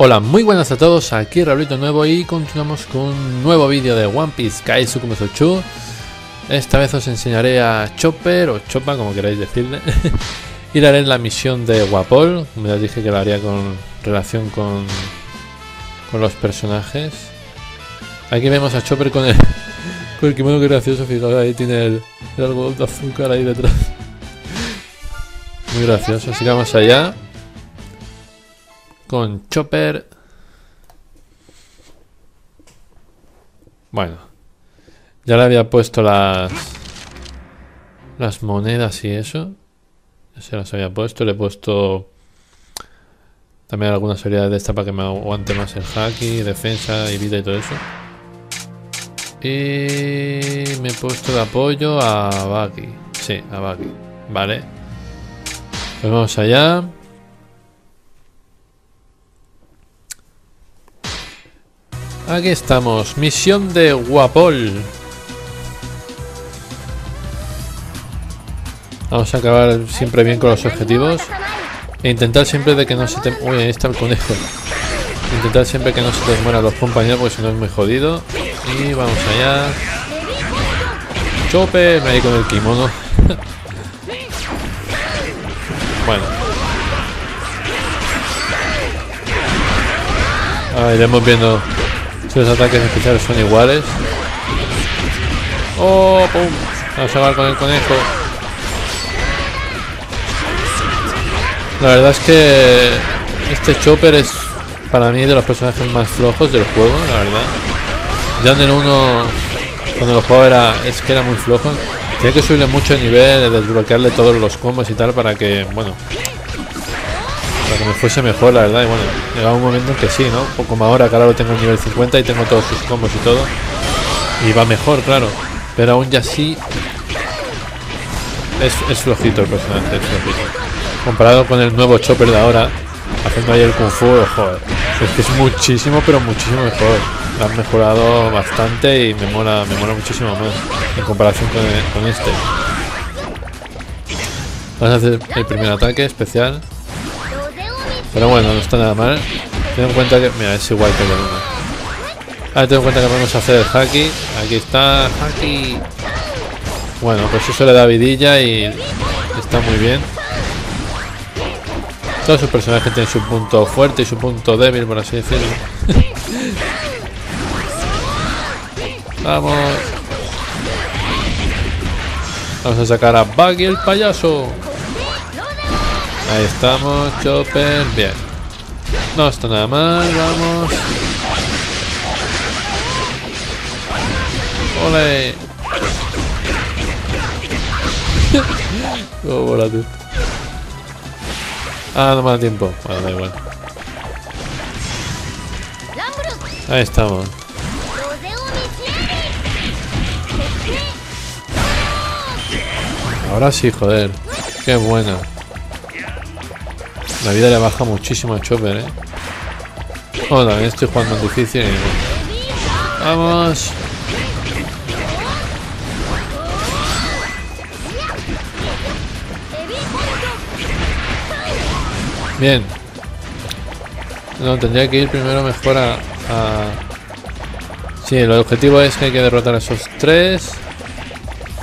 Hola, muy buenas a todos, aquí Raulito Nuevo y continuamos con un nuevo vídeo de One Piece Kaizoku Musou 2. Esta vez os enseñaré a Chopper, o Chopper como queráis decirle, y le haré la misión de Wapol. Me os dije que la haría con relación con los personajes. Aquí vemos a Chopper con el kimono, que gracioso, fijaos, ahí tiene el algodón de azúcar ahí detrás. Muy gracioso, así que vamos allá con Chopper. Bueno, ya le había puesto las monedas y eso. Ya se las había puesto. Le he puesto también algunas habilidades de esta para que me aguante más el haki, defensa y vida y todo eso. Y me he puesto de apoyo a Baki. Sí, a Baki. Vale, pues vamos allá. Aquí estamos, misión de Wapol. Vamos a acabar siempre bien con los objetivos e intentar siempre de que no se te... Uy, ahí está el conejo. Intentar siempre que no se te mueran los compañeros, porque si no es muy jodido. Y vamos allá. Chopper, me voy con el kimono. Bueno, ahí iremos viendo si los ataques especiales son iguales. ¡Oh! ¡Pum! Vamos a acabar con el conejo. La verdad es que este Chopper es para mí de los personajes más flojos del juego, la verdad. Ya en el 1, cuando lo jugaba, era muy flojo. Tenía que subirle mucho de nivel, desbloquearle todos los combos y tal para que, bueno, para que me fuese mejor, la verdad. Y bueno, llegaba un momento en que sí, ¿no? Un poco más ahora, que ahora lo tengo en nivel 50 y tengo todos sus combos y todo, y va mejor, claro. Pero aún ya sí es flojito el personaje, es flojito. Comparado con el nuevo Chopper de ahora, haciendo ahí el Kung Fu, joder, es que es muchísimo, pero muchísimo mejor. Lo han mejorado bastante y me mola muchísimo más en comparación con este. Vamos a hacer el primer ataque especial. Pero bueno, no está nada mal. Ten en cuenta que... Mira, es igual que el 1. Ahora ten en cuenta que vamos a hacer el haki. Aquí está el haki. Bueno, pues eso le da vidilla y está muy bien. Todos sus personajes tienen su punto fuerte y su punto débil, por así decirlo. Vamos. Vamos a sacar a Buggy el payaso. Ahí estamos, Chopper, bien. No está nada mal, vamos. ¡Ole! ¡Oh, bola, tío! Ah, no me da tiempo. Bueno, da igual. Ahí estamos. Ahora sí, joder. Qué buena. La vida le baja muchísimo a Chopper, ¿eh? Bueno, también estoy jugando en difícil. Y... ¡Vamos! Bien. No, tendría que ir primero mejor a... Sí, el objetivo es que hay que derrotar a esos tres.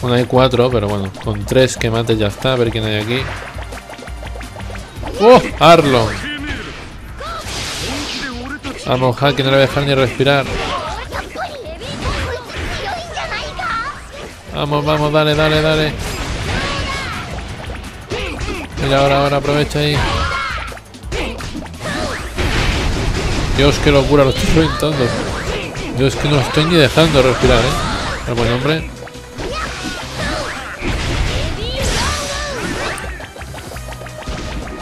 Bueno, hay 4, pero bueno, con 3 que mate ya está. A ver quién hay aquí. ¡Oh! ¡Arlo! Vamos, Haki, no le voy a dejar ni respirar. Vamos, vamos, dale, dale, dale. Mira, ahora, aprovecha ahí. Dios, qué locura, lo estoy intentando. Dios, que no estoy ni dejando respirar, ¿eh? Al buen hombre.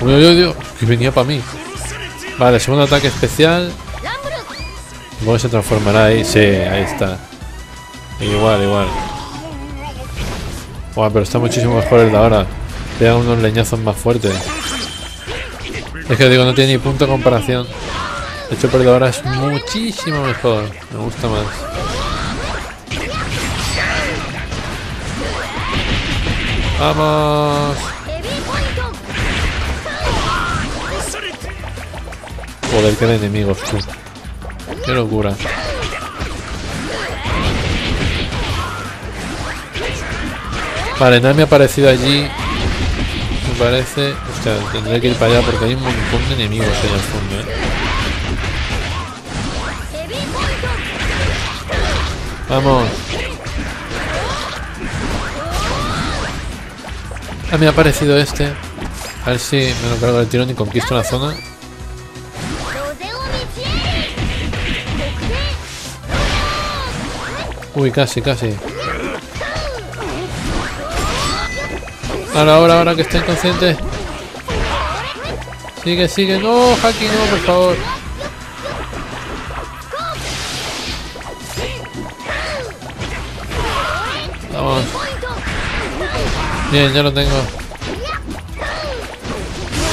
Uy, uy, uy, que venía para mí. Vale, segundo ataque especial. Luego se transformará ahí. Sí, ahí está. Igual, igual. Buah, pero está muchísimo mejor el de ahora. Te da unos leñazos más fuertes. Es que digo, no tiene ni punto de comparación. De hecho, el de ahora es muchísimo mejor. Me gusta más. ¡Vamos! Joder, qué de enemigos, tú. Qué locura. Vale, Nami ha aparecido allí. Me parece. Hostia, tendré que ir para allá porque hay un montón de enemigos allá al fondo, Vamos. Ah, me ha aparecido este. A ver si me lo cargo de tirón y conquisto la zona. Uy, casi, casi. Ahora, ahora, ahora que está inconsciente. Sigue, sigue. No, Haki, no, por favor. Vamos. Bien, ya lo tengo.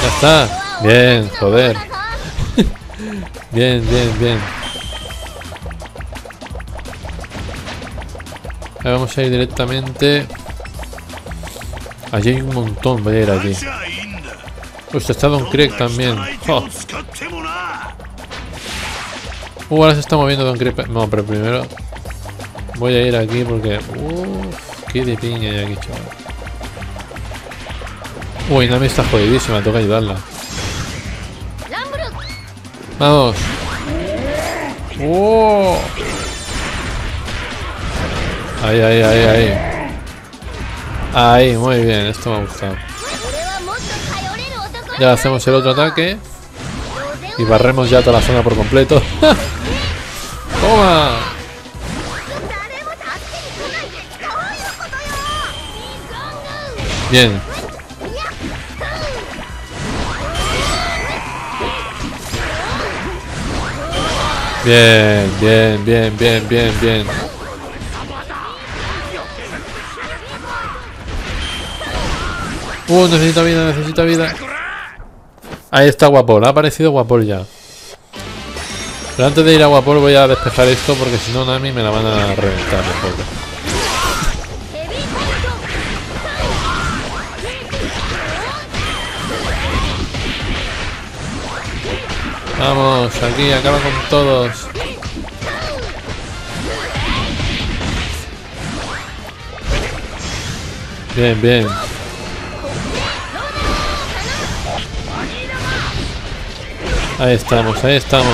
Ya está. Bien, joder. Bien, bien, bien. Ahora vamos a ir directamente. Allí hay un montón, voy a ir allí. Pues está Don Krieg también. Oh. Ahora se está moviendo Don Krieg. No, pero primero voy a ir aquí porque... Uff, qué de piña hay aquí, chaval. Uy, Nami está jodidísima, tengo que ayudarla. Vamos. Oh. Ahí, ahí, ahí, ahí. Ahí, muy bien, esto me ha gustado. Ya hacemos el otro ataque. Y barremos ya toda la zona por completo. ¡Toma! Bien. Bien, bien, bien, bien, bien, bien. Necesita vida, necesita vida. Ahí está Wapol, ha aparecido Wapol ya. Pero antes de ir a Wapol voy a despejar esto porque si no Nami me la van a reventar un poco. Vamos, aquí, acaba con todos. Bien, bien. Ahí estamos, ahí estamos.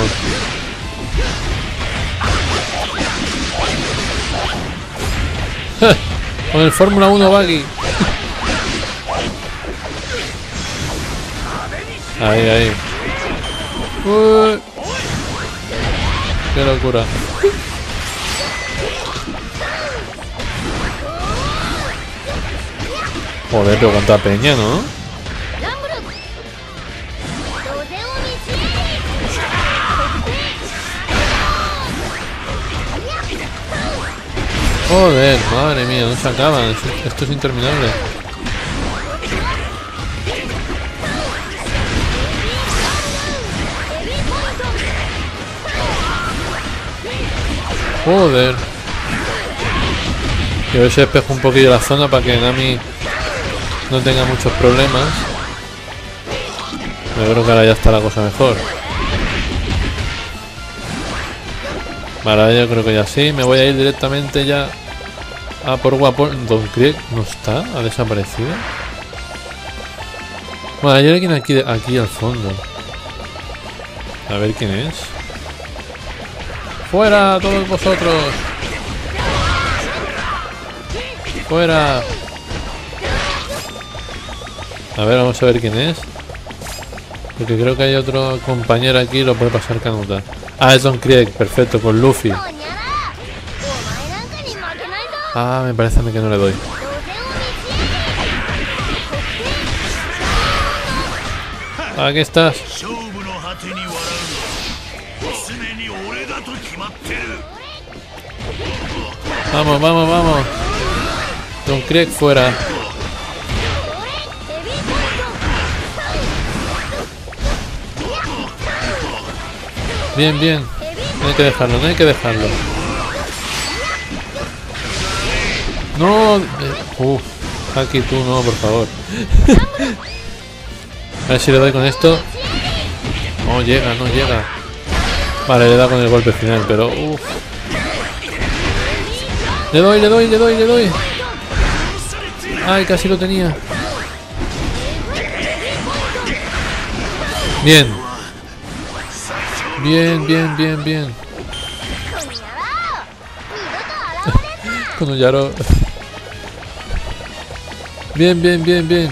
Con el Fórmula 1 Buggy. Ahí, ahí. Qué locura. Joder, pero cuánta peña, ¿no? Joder, madre mía, no se acaban. Esto es interminable. Joder. Y a ver si despejo un poquillo la zona para que Nami no tenga muchos problemas. Yo creo que ahora ya está la cosa mejor. Vale, yo creo que ya sí. Me voy a ir directamente ya. Ah, por Wapol. Don Krieg no está, ha desaparecido. Bueno, hay alguien aquí, aquí al fondo. A ver quién es. ¡Fuera todos vosotros! ¡Fuera! A ver, vamos a ver quién es. Porque creo que hay otro compañero aquí y lo puede pasar canuta. Ah, es Don Krieg, perfecto, con Luffy. Ah, me parece a mí que no le doy. Aquí estás. Vamos, vamos, vamos. Don Krieg fuera. Bien, bien. No hay que dejarlo, no hay que dejarlo. No. Uff, aquí tú no, por favor. A ver si le doy con esto. No llega, no llega. Vale, le da con el golpe final, pero... Uf. Le doy, le doy, le doy, le doy. Ay, casi lo tenía. Bien. Bien, bien, bien, bien. Con un Yaro. Bien, bien, bien, bien.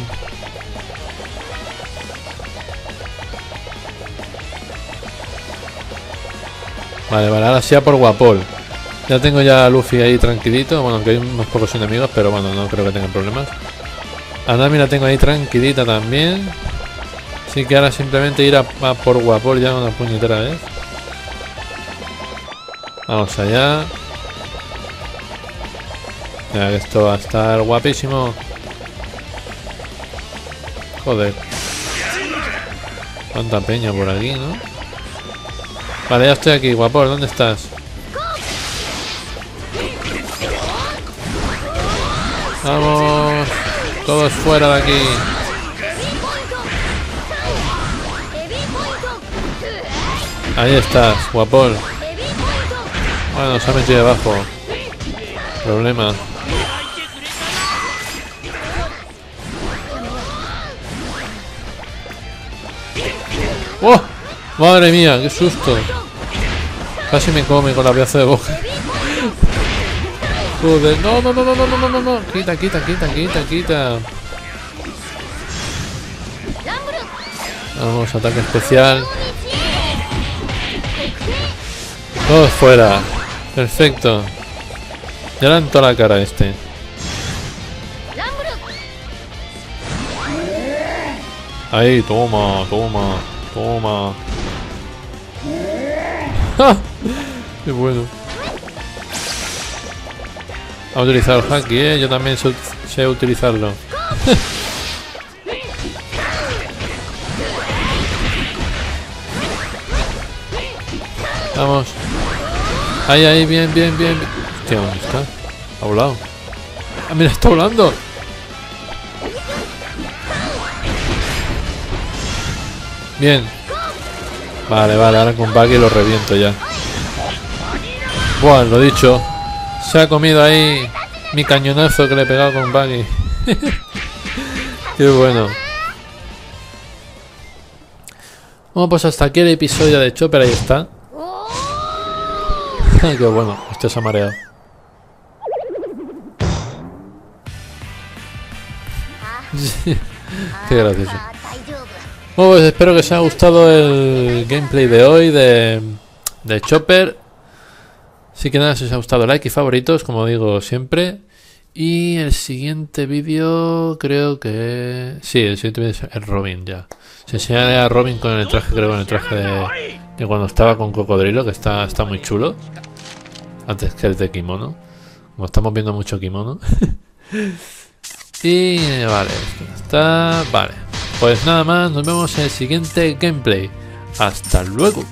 Vale, vale, ahora sí a por Wapol. Ya tengo ya a Luffy ahí tranquilito. Bueno, aunque hay unos pocos enemigos, pero bueno, no creo que tengan problemas. A Nami la tengo ahí tranquilita también. Así que ahora simplemente ir a por Wapol ya una puñetera vez. Vamos allá. Ya que esto va a estar guapísimo. Joder. Cuánta peña por aquí, ¿no? Vale, ya estoy aquí, Wapol, ¿dónde estás? Vamos. Todos fuera de aquí. Ahí estás, Wapol. Bueno, se ha metido debajo. Problema. ¡Oh! ¡Madre mía! ¡Qué susto! Casi me come con la pedazo de boca. Joder. ¡No, no, no, no, no, no, no, no! ¡Quita, quita, quita, quita, quita! Vamos, ataque especial. Todos fuera. Perfecto. Ya le han toda la cara a este. Ahí, toma, toma. Toma. ¡Ja! ¡Qué bueno! Ha utilizado el haki, ¿eh? Yo también sé utilizarlo. Vamos. Ahí, ahí, bien, bien, bien. Hostia, ¿dónde está? Ha volado. ¡Ah, mira, está volando! Bien. Vale, vale, ahora con Baki lo reviento ya. Bueno, lo dicho. Se ha comido ahí mi cañonazo que le he pegado con Baki. Qué bueno. Bueno, pues hasta aquí el episodio de Chopper, ahí está. Qué bueno, este se ha mareado. Qué gracioso. Bueno, pues espero que os haya gustado el gameplay de hoy de Chopper. Así que nada, si os ha gustado, like y favoritos, como digo siempre. Y el siguiente vídeo creo que... Sí, el siguiente vídeo es Robin ya. Se enseñaré a Robin con el traje, creo, con el traje de cuando estaba con Cocodrilo, que está muy chulo. Antes que el de kimono. Como estamos viendo mucho kimono. Y vale, está... Vale. Pues nada más, nos vemos en el siguiente gameplay. Hasta luego.